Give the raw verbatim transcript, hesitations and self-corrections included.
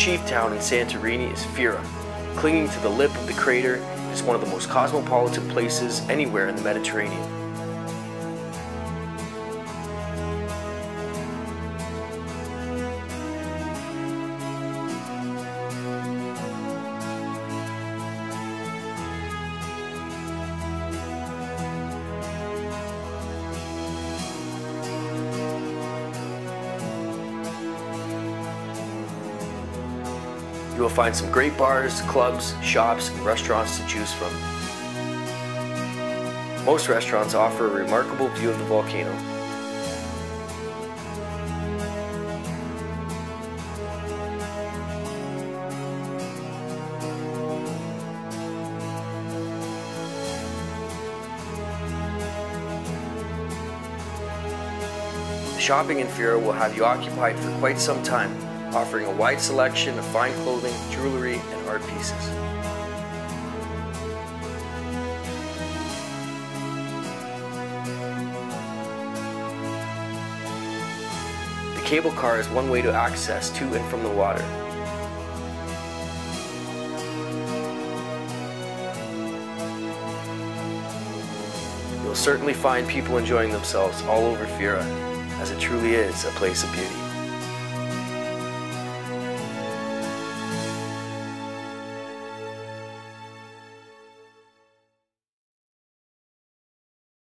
chief town in Santorini is Fira. Clinging to the lip of the crater, it is one of the most cosmopolitan places anywhere in the Mediterranean. You will find some great bars, clubs, shops, and restaurants to choose from. Most restaurants offer a remarkable view of the volcano. The shopping in Fira will have you occupied for quite some time, offering a wide selection of fine clothing, jewelry, and art pieces. The cable car is one way to access to and from the water. You'll certainly find people enjoying themselves all over Fira, as it truly is a place of beauty.